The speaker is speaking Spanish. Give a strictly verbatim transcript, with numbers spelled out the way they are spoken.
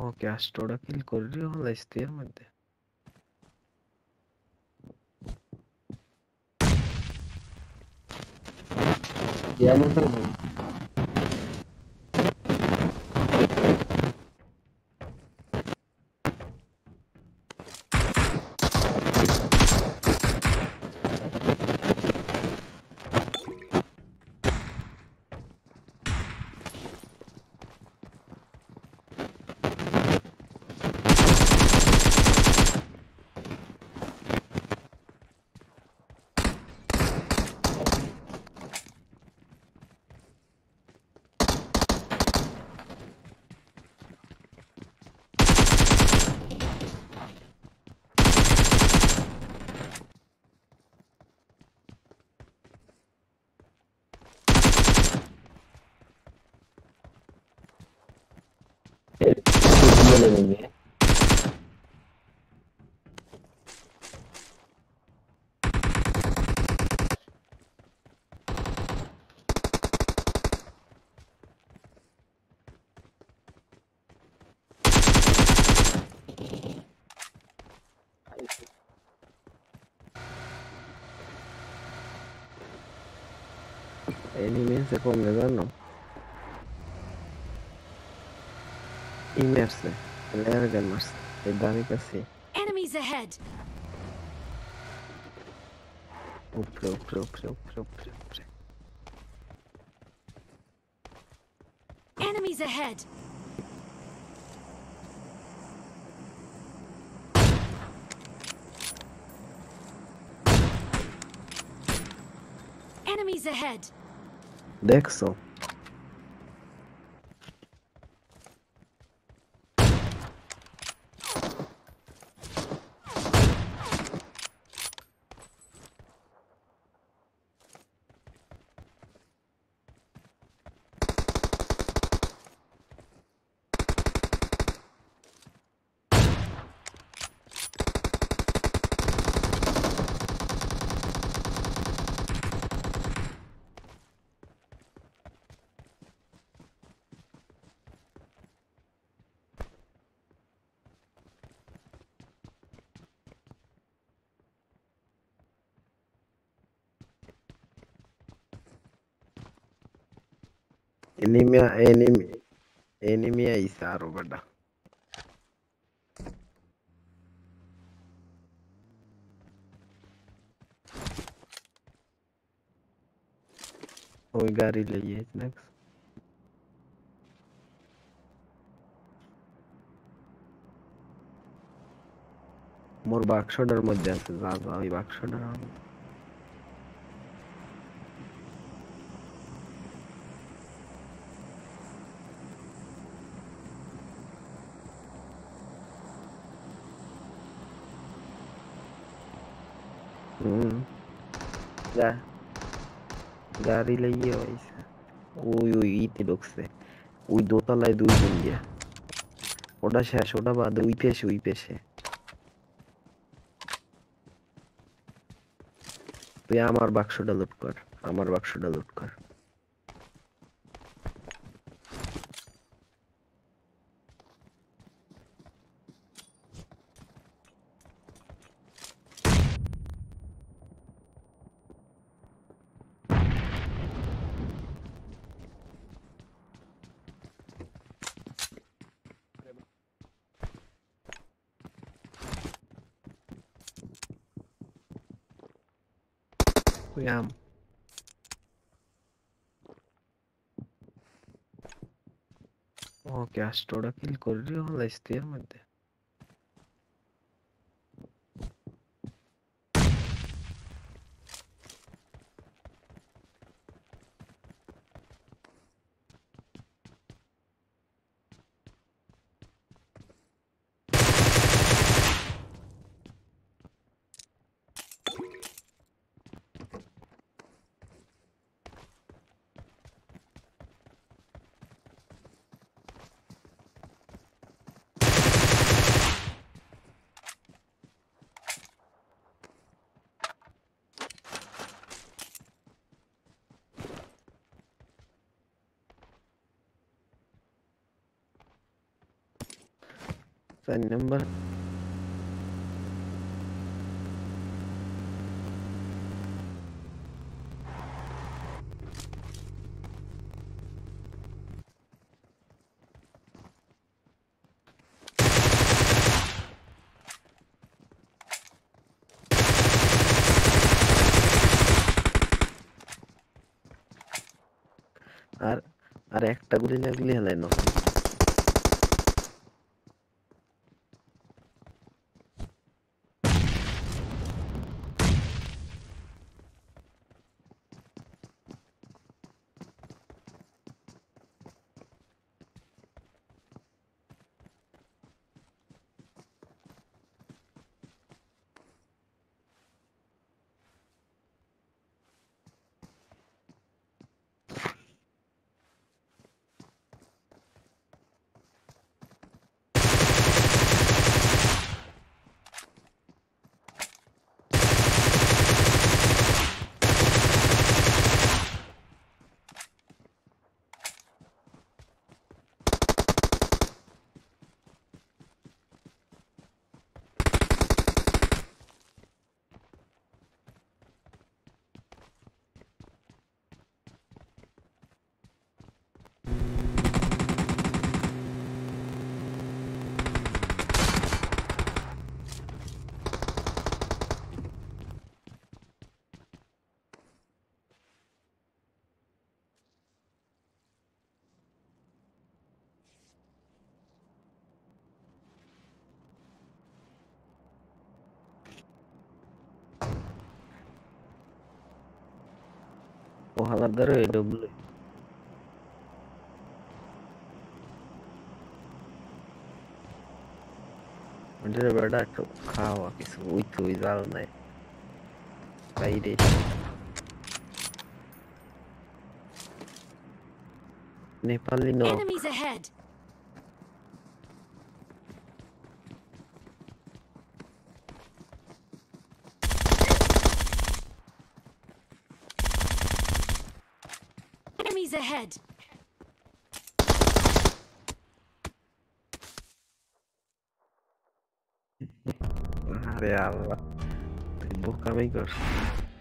ओके एस्ट्रोडा किल कर रही हो लाइस्टियर मध्य या मतलब se condenano inerse largamas e dani casi enemies ahead pro pro pro pro pro enemies ahead enemies ahead Dexo. Enemy, enemy, enemy is our brother. Oh, got it. Yes, next. More backshotter, more chances. That's why backshotter. गाड़ी लगी है वैसे ओय ओय इतने लोग से ओय दो तलाय दो दिन गया ओड़ा शेष ओड़ा बाद ओय पेश ओय पेश तो यहाँ हमार बाक्सों डालूट कर हमार बाक्सों डालूट कर Yeah. Okay, Astroda kill कर रही हो लाइस्टियर मध्य phone number. আর আর একটা গুলি লাগলে হলাই না। Ojalá dar el doble. Entonces la verdad que cava que es muy cuidado no hay. Nepal no. Enemies ahead. Ahead. Real. Busca amigos.